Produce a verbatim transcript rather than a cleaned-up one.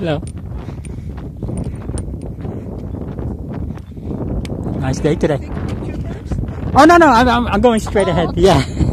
Hello. Nice day today. Oh no no, I'm I'm, I'm going straight oh, ahead. Okay. Yeah.